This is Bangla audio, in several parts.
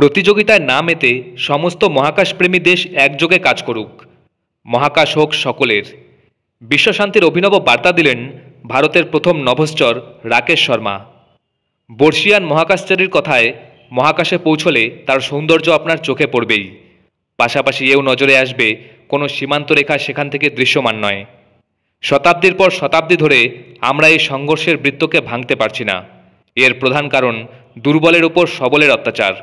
প্রতিযোগিতায় না মেতে সমস্ত মহাকাশপ্রেমী দেশ একযোগে কাজ করুক, মহাকাশ হোক সকলের। বিশ্বশান্তির অভিনব বার্তা দিলেন ভারতের প্রথম নভশ্চর রাকেশ শর্মা। বর্ষিয়ান মহাকাশচারীর কথায় মহাকাশে পৌঁছলে তার সৌন্দর্য আপনার চোখে পড়বেই, পাশাপাশি এও নজরে আসবে কোনো সীমান্তরেখা সেখান থেকে দৃশ্যমান নয়। শতাব্দীর পর শতাব্দী ধরে আমরা এই সংঘর্ষের বৃত্তকে ভাঙতে পারছি না। এর প্রধান কারণ দুর্বলের ওপর সবলের অত্যাচার।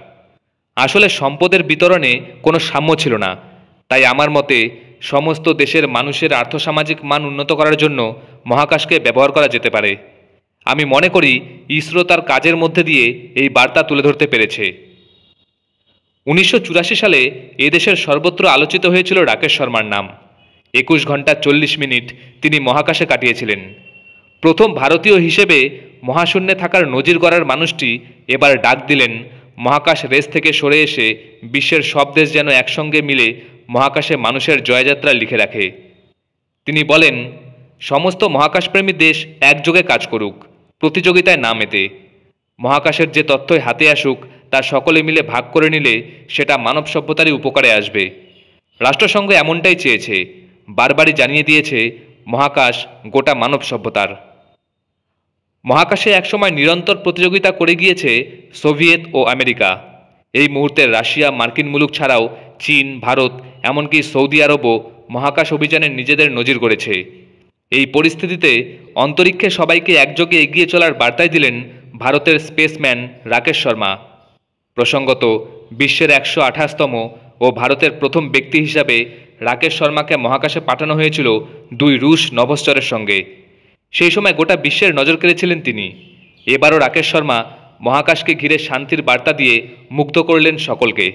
আসলে সম্পদের বিতরণে কোনো সাম্য ছিল না। তাই আমার মতে সমস্ত দেশের মানুষের আর্থসামাজিক মান উন্নত করার জন্য মহাকাশকে ব্যবহার করা যেতে পারে। আমি মনে করি ইসরো তার কাজের মধ্যে দিয়ে এই বার্তা তুলে ধরতে পেরেছে। 1984 সালে এদেশের সর্বত্র আলোচিত হয়েছিল রাকেশ শর্মার নাম। 21 ঘন্টা 40 মিনিট তিনি মহাকাশে কাটিয়েছিলেন। প্রথম ভারতীয় হিসেবে মহাশূন্যে থাকার নজির গড়ার মানুষটি এবার ডাক দিলেন মহাকাশ রেস থেকে সরে এসে বিশ্বের সব দেশ যেন একসঙ্গে মিলে মহাকাশে মানুষের জয়যাত্রা লিখে রাখে। তিনি বলেন, সমস্ত মহাকাশপ্রেমী দেশ একযোগে কাজ করুক, প্রতিযোগিতায় না মেতে। মহাকাশের যে তথ্যই হাতে আসুক তা সকলে মিলে ভাগ করে নিলে সেটা মানব সভ্যতারই উপকারে আসবে। রাষ্ট্রসংঘ এমনটাই চেয়েছে, বারবারই জানিয়ে দিয়েছে মহাকাশ গোটা মানব সভ্যতার। মহাকাশে একসময় নিরন্তর প্রতিযোগিতা করে গিয়েছে সোভিয়েত ও আমেরিকা। এই মুহূর্তে রাশিয়া, মার্কিন মুলুক ছাড়াও চীন, ভারত, এমনকি সৌদি আরবও মহাকাশ অভিযানে নিজেদের নজির গড়েছে। এই পরিস্থিতিতে অন্তরীক্ষে সবাইকে একযোগে এগিয়ে চলার বার্তাই দিলেন ভারতের স্পেসম্যান রাকেশ শর্মা। প্রসঙ্গত, বিশ্বের 128তম ও ভারতের প্রথম ব্যক্তি হিসাবে রাকেশ শর্মাকে মহাকাশে পাঠানো হয়েছিল দুই রুশ নভশ্চরের সঙ্গে। সেই সময় গোটা বিশ্বের নজর কেড়েছিলেন তিনি। এবারও রাকেশ শর্মা মহাকাশকে ঘিরে শান্তির বার্তা দিয়ে মুগ্ধ করলেন সকলকে।